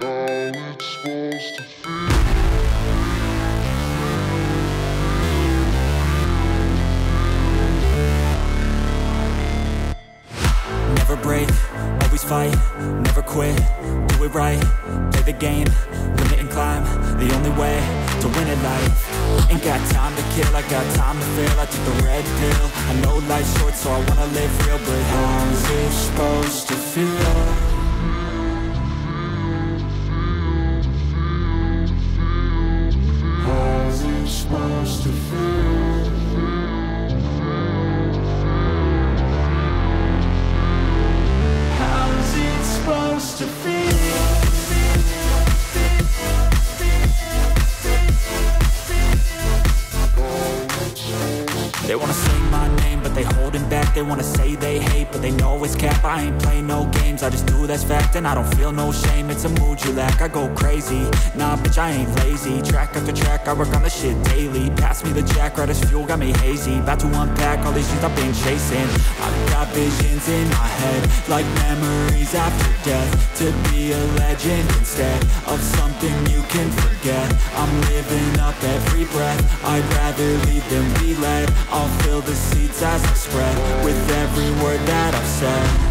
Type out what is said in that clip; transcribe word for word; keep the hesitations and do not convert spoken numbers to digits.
Never break, always fight, never quit, do it right, play the game, limit and climb, the only way to win at life. Ain't got time to kill, I got time to feel, I took the red pill, I know life's short so I wanna live real, but how's it supposed to feel? To feel they wanna say my name, but they holding back. They wanna say they hate, but they know it's cap. I ain't play no games, I just do that's fact. And I don't feel no shame, it's a mood you lack. I go crazy, nah bitch I ain't lazy. Track after track, I work on the shit daily. Pass me the jack, right as fuel, got me hazy. About to unpack all these things I've been chasing. I've got visions in my head, like memories after death. To be a legend instead of something you can forget. I'm living up every breath, I'd rather lead than be led. I'll fill the seats as I spread with every word that I've said.